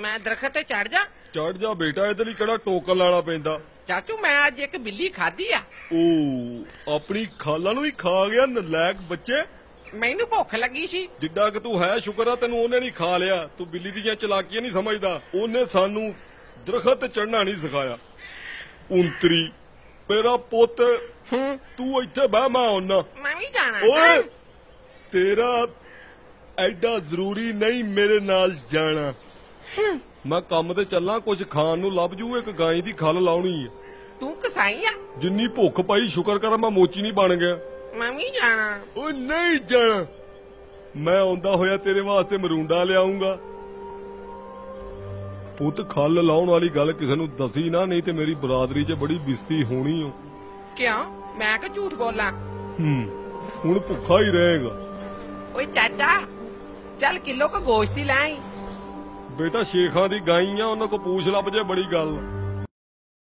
मैं दरखत चढ़ जा। चढ़ जा बेटा, इधर ही कड़ा टोका लाना पैंदा। चाचू मैं आज एक बिल्ली खादी आ। ओ अपनी खाला नू ही खा गया नलायक बच्चे। मैनू भुख लगी सी। जिड्डा कि तू है शुक्र है तेनू ओने नहीं खा लिया। तू बिल्ली दी चलाकियां नहीं समझदा। ओने सानू दरखत चढ़ना नहीं सिखाया। ऊंतरी मेरा पुत तू इत्थे बह, मैं आना। मैं भी जाना। ओए तेरा एडा जरूरी नहीं मेरे नाल जाना। मैं काम ते चला, कुछ खान नू लभ जू। एक गाय दी खल लाउणी है। तू कसाई आ। जिन्नी भुख पाई शुक्र कर मैं मोची नहीं बन गया। मैं भी जाना। ओ नहीं जाना। मैं आंदा होया तेरे वास्ते मरूंडा लियाऊंगा। पुत खल लाउण वाली गल किसी नू दसी ना, नहीं ते मेरी बरादरी च बड़ी बिस्ती होनी हो। क्या मैं कि झूठ बोला? हुण भुखा ही रहेगा। ओए चाचा चल किलो को गोश्त ही लाई। बेटा शेखां दी गाईयां, उन्हां को पूछ लभ जे बड़ी गल।